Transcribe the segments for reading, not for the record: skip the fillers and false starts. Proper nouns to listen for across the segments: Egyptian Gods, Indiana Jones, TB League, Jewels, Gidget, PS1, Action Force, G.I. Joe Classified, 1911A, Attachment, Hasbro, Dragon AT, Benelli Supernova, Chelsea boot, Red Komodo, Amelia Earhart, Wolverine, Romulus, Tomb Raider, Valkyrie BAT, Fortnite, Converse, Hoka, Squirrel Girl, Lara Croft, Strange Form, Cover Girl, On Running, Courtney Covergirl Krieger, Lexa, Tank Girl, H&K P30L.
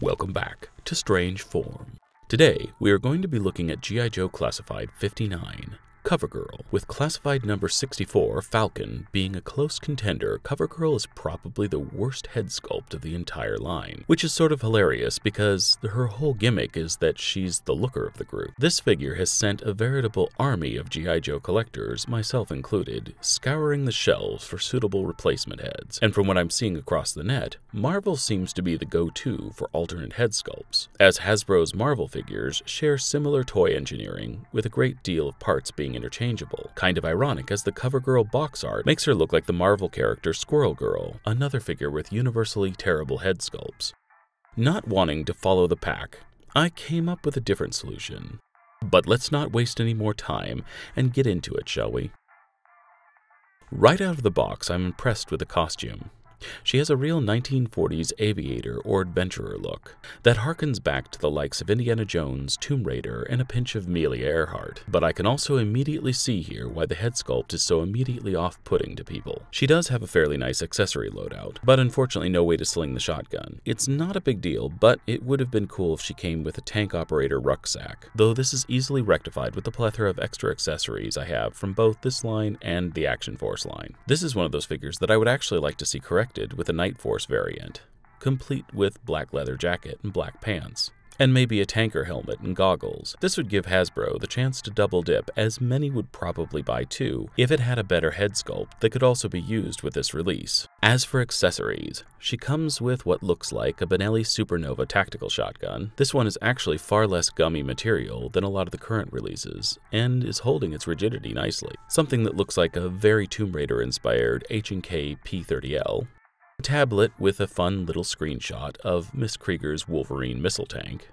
Welcome back to Strange Form. Today, we are going to be looking at G.I. Joe Classified 59, Cover Girl. With Classified number 64, Falcon, being a close contender, Cover Girl is probably the worst head sculpt of the entire line, which is sort of hilarious because her whole gimmick is that she's the looker of the group. This figure has sent a veritable army of G.I. Joe collectors, myself included, scouring the shelves for suitable replacement heads, and from what I'm seeing across the net, Marvel seems to be the go-to for alternate head sculpts, as Hasbro's Marvel figures share similar toy engineering with a great deal of parts being interchangeable. Kind of ironic, as the Cover Girl box art makes her look like the Marvel character Squirrel Girl, another figure with universally terrible head sculpts. Not wanting to follow the pack, I came up with a different solution. But let's not waste any more time and get into it, shall we? Right out of the box, I'm impressed with the costume. She has a real 1940s aviator or adventurer look that harkens back to the likes of Indiana Jones, Tomb Raider, and a pinch of Amelia Earhart. But I can also immediately see here why the head sculpt is so immediately off-putting to people. She does have a fairly nice accessory loadout, but unfortunately no way to sling the shotgun. It's not a big deal, but it would have been cool if she came with a tank operator rucksack, though this is easily rectified with the plethora of extra accessories I have from both this line and the Action Force line. This is one of those figures that I would actually like to see corrected with a Night Force variant, complete with black leather jacket and black pants, and maybe a tanker helmet and goggles. This would give Hasbro the chance to double dip, as many would probably buy two if it had a better head sculpt that could also be used with this release. As for accessories, she comes with what looks like a Benelli Supernova tactical shotgun. This one is actually far less gummy material than a lot of the current releases, and is holding its rigidity nicely. Something that looks like a very Tomb Raider-inspired H&K P30L. Tablet with a fun little screenshot of Miss Krieger's Wolverine missile tank.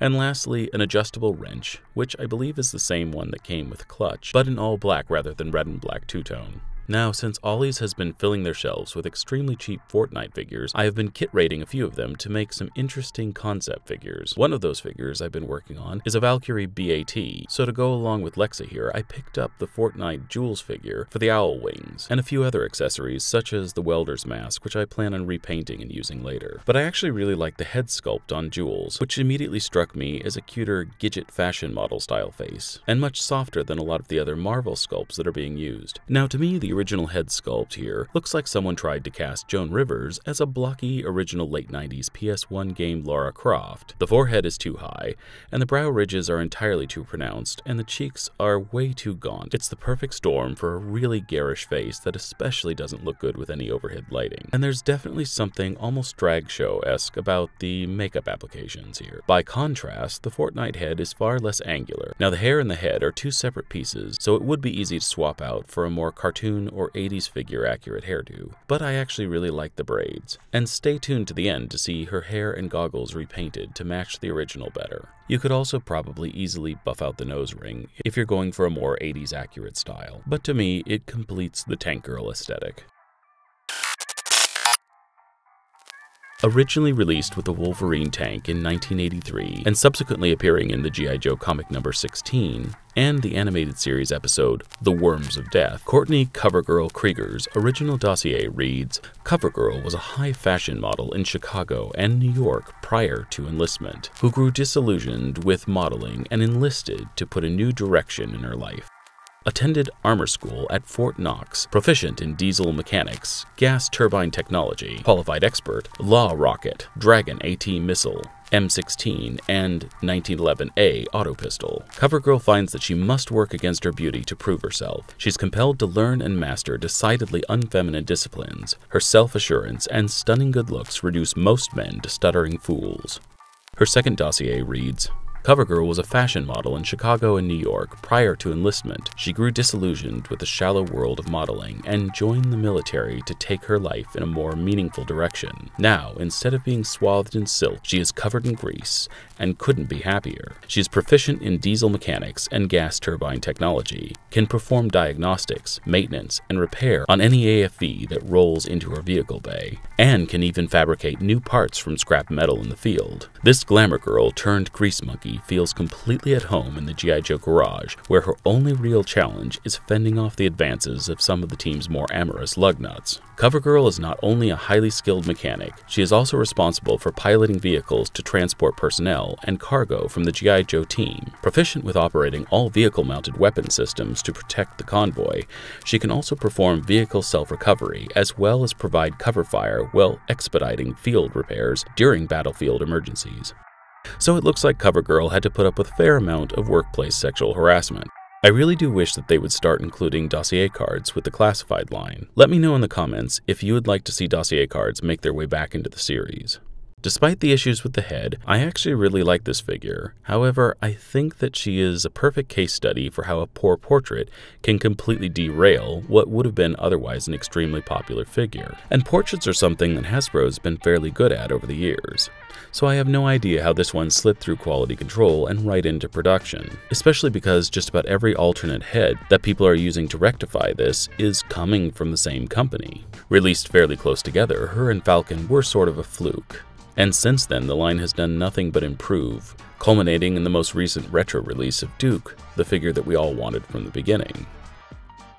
And lastly, an adjustable wrench, which I believe is the same one that came with Clutch, but in all black rather than red and black two-tone. Now, since Ollie's has been filling their shelves with extremely cheap Fortnite figures, I have been kit rating a few of them to make some interesting concept figures. One of those figures I've been working on is a Valkyrie BAT, so to go along with Lexa here, I picked up the Fortnite Jewels figure for the owl wings, and a few other accessories such as the welder's mask, which I plan on repainting and using later. But I actually really like the head sculpt on Jewels, which immediately struck me as a cuter Gidget fashion model style face, and much softer than a lot of the other Marvel sculpts that are being used. Now, to me, the original head sculpt here looks like someone tried to cast Joan Rivers as a blocky original late 90s PS1 game Lara Croft. The forehead is too high, and the brow ridges are entirely too pronounced, and the cheeks are way too gaunt. It's the perfect storm for a really garish face that especially doesn't look good with any overhead lighting. And there's definitely something almost drag show-esque about the makeup applications here. By contrast, the Fortnite head is far less angular. Now, the hair and the head are two separate pieces, so it would be easy to swap out for a more cartoon or 80s figure accurate hairdo, but I actually really like the braids. And stay tuned to the end to see her hair and goggles repainted to match the original better. You could also probably easily buff out the nose ring if you're going for a more 80s accurate style, but to me, it completes the Tank Girl aesthetic. Originally released with the Wolverine tank in 1983, and subsequently appearing in the G.I. Joe comic number 16, and the animated series episode, The Worms of Death, Courtney Covergirl Krieger's original dossier reads, Covergirl was a high fashion model in Chicago and New York prior to enlistment, who grew disillusioned with modeling and enlisted to put a new direction in her life. Attended armor school at Fort Knox, proficient in diesel mechanics, gas turbine technology, qualified expert, LAW rocket, Dragon AT missile, M16, and 1911A auto pistol. Covergirl finds that she must work against her beauty to prove herself. She's compelled to learn and master decidedly unfeminine disciplines. Her self-assurance and stunning good looks reduce most men to stuttering fools. Her second dossier reads, Covergirl was a fashion model in Chicago and New York prior to enlistment. She grew disillusioned with the shallow world of modeling and joined the military to take her life in a more meaningful direction. Now, instead of being swathed in silk, she is covered in grease and couldn't be happier. She is proficient in diesel mechanics and gas turbine technology, can perform diagnostics, maintenance, and repair on any AFV that rolls into her vehicle bay, and can even fabricate new parts from scrap metal in the field. This glamour girl turned grease monkey Kitty feels completely at home in the G.I. Joe garage, where her only real challenge is fending off the advances of some of the team's more amorous lugnuts. Cover Girl is not only a highly skilled mechanic, she is also responsible for piloting vehicles to transport personnel and cargo from the G.I. Joe team. Proficient with operating all vehicle-mounted weapon systems to protect the convoy, she can also perform vehicle self-recovery as well as provide cover fire while expediting field repairs during battlefield emergencies. So it looks like Cover Girl had to put up with a fair amount of workplace sexual harassment. I really do wish that they would start including dossier cards with the classified line. Let me know in the comments if you would like to see dossier cards make their way back into the series. Despite the issues with the head, I actually really like this figure. However, I think that she is a perfect case study for how a poor portrait can completely derail what would have been otherwise an extremely popular figure. And portraits are something that Hasbro has been fairly good at over the years. So I have no idea how this one slipped through quality control and right into production, especially because just about every alternate head that people are using to rectify this is coming from the same company. Released fairly close together, her and Falcon were sort of a fluke. And since then, the line has done nothing but improve, culminating in the most recent retro release of Duke, the figure that we all wanted from the beginning.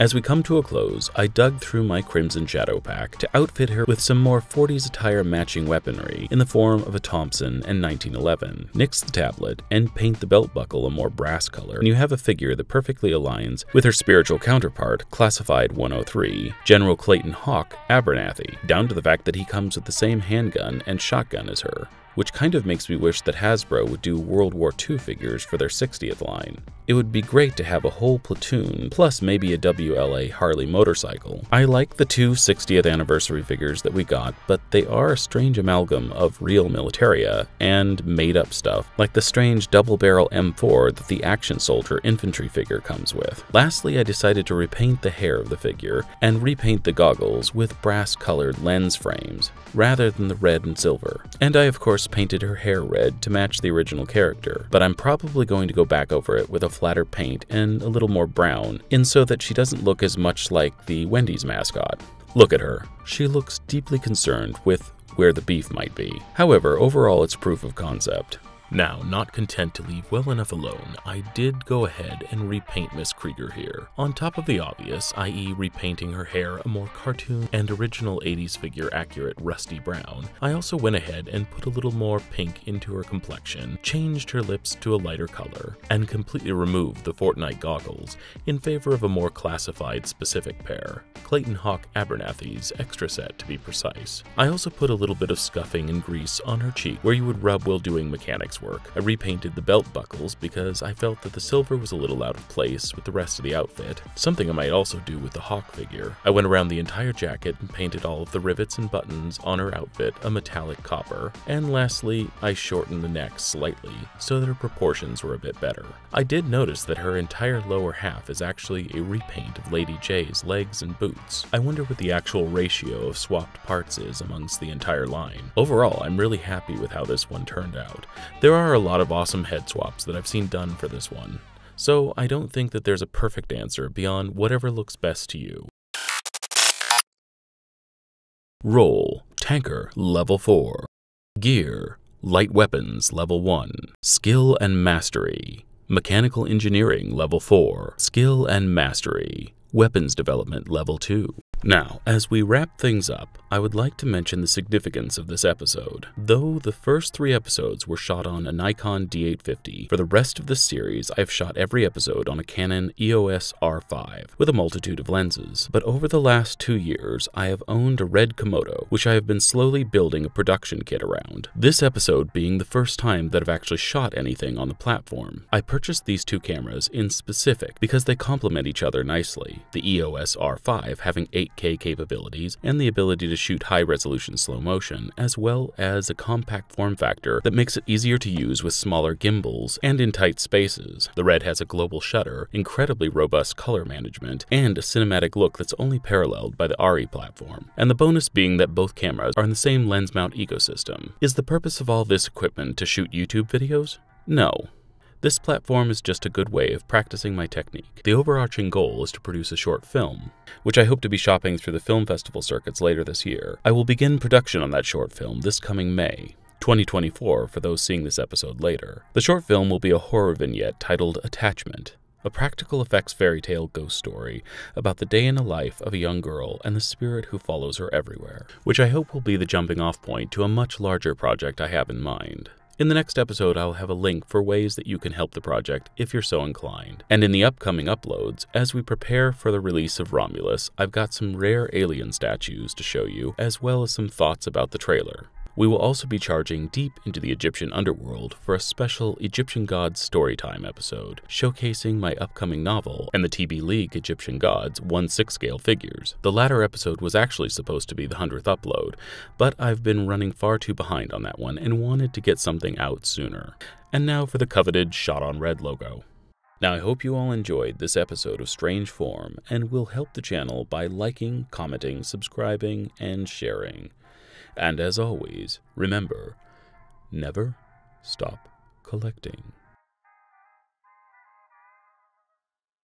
As we come to a close, I dug through my Crimson Shadow pack to outfit her with some more 40s attire matching weaponry in the form of a Thompson and 1911, nix the tablet, and paint the belt buckle a more brass color, and you have a figure that perfectly aligns with her spiritual counterpart, Classified 103, General Clayton Hawk Abernathy, down to the fact that he comes with the same handgun and shotgun as her, which kind of makes me wish that Hasbro would do World War II figures for their 60th line. It would be great to have a whole platoon, plus maybe a WLA Harley motorcycle. I like the two 60th anniversary figures that we got, but they are a strange amalgam of real militaria and made-up stuff, like the strange double-barrel M4 that the Action Soldier infantry figure comes with. Lastly, I decided to repaint the hair of the figure and repaint the goggles with brass-colored lens frames, rather than the red and silver. And I, of course, painted her hair red to match the original character, but I'm probably going to go back over it with a flatter paint and a little more brown, in so that she doesn't look as much like the Wendy's mascot. Look at her. She looks deeply concerned with where the beef might be. However, overall it's proof of concept. Now, not content to leave well enough alone, I did go ahead and repaint Miss Krieger here. On top of the obvious, i.e. repainting her hair a more cartoon and original 80s figure accurate rusty brown, I also went ahead and put a little more pink into her complexion, changed her lips to a lighter color, and completely removed the Fortnite goggles in favor of a more classified specific pair, Clayton Hawk Abernathy's extra set to be precise. I also put a little bit of scuffing and grease on her cheek where you would rub while doing mechanics work. I repainted the belt buckles because I felt that the silver was a little out of place with the rest of the outfit, something I might also do with the Hawk figure. I went around the entire jacket and painted all of the rivets and buttons on her outfit a metallic copper, and lastly, I shortened the neck slightly so that her proportions were a bit better. I did notice that her entire lower half is actually a repaint of Lady J's legs and boots. I wonder what the actual ratio of swapped parts is amongst the entire line. Overall, I'm really happy with how this one turned out. There are a lot of awesome head swaps that I've seen done for this one, so I don't think that there's a perfect answer beyond whatever looks best to you. Role: Tanker, Level 4. Gear: Light Weapons, Level 1. Skill and Mastery: Mechanical Engineering, Level 4. Skill and Mastery: Weapons Development, Level 2. Now, as we wrap things up, I would like to mention the significance of this episode. Though the first three episodes were shot on a Nikon D850, for the rest of the series I have shot every episode on a Canon EOS R5 with a multitude of lenses. But over the last 2 years, I have owned a red Komodo, which I have been slowly building a production kit around, this episode being the first time that I've actually shot anything on the platform. I purchased these two cameras in specific because they complement each other nicely, the EOS R5 having 8K capabilities and the ability to shoot high-resolution slow motion, as well as a compact form factor that makes it easier to use with smaller gimbals and in tight spaces. The Red has a global shutter, incredibly robust color management, and a cinematic look that's only paralleled by the RE platform. And the bonus being that both cameras are in the same lens mount ecosystem. Is the purpose of all this equipment to shoot YouTube videos? No. This platform is just a good way of practicing my technique. The overarching goal is to produce a short film, which I hope to be shopping through the film festival circuits later this year. I will begin production on that short film this coming May. 2024 for those seeing this episode later. The short film will be a horror vignette titled Attachment, a practical effects fairy tale ghost story about the day in the life of a young girl and the spirit who follows her everywhere, which I hope will be the jumping off point to a much larger project I have in mind. In the next episode, I'll have a link for ways that you can help the project if you're so inclined. And in the upcoming uploads, as we prepare for the release of Romulus, I've got some rare alien statues to show you, as well as some thoughts about the trailer. We will also be charging deep into the Egyptian underworld for a special Egyptian Gods Storytime episode, showcasing my upcoming novel and the TB League Egyptian Gods 1/6 scale figures. The latter episode was actually supposed to be the 100th upload, but I've been running far too behind on that one and wanted to get something out sooner. And now for the coveted Shot on Red logo. Now I hope you all enjoyed this episode of Strange Form and will help the channel by liking, commenting, subscribing, and sharing. And as always, remember, never stop collecting.